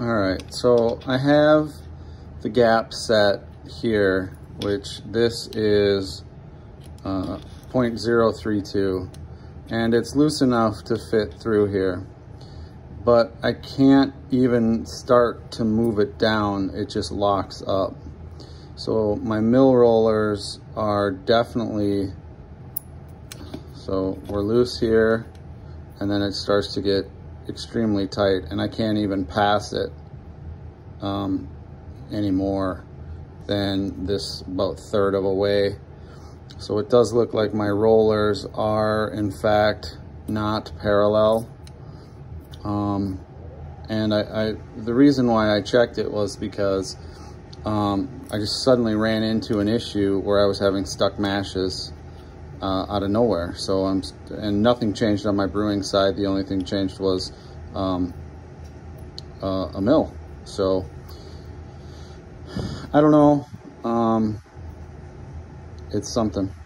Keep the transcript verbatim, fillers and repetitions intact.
All right, so I have the gap set here, which this is uh, zero point zero three two, and it's loose enough to fit through here, but I can't even start to move it down. It just locks up. So my mill rollers are definitely, so we're loose here, and then it starts to get extremely tight, and I can't even pass it um, any more than this about third of a way. So it does look like my rollers are in fact not parallel. Um, and I, I, the reason why I checked it was because um, I just suddenly ran into an issue where I was having stuck mashes Uh, out of nowhere. So I'm, and nothing changed on my brewing side. The only thing changed was um, uh, a mill. So I don't know. Um, it's something.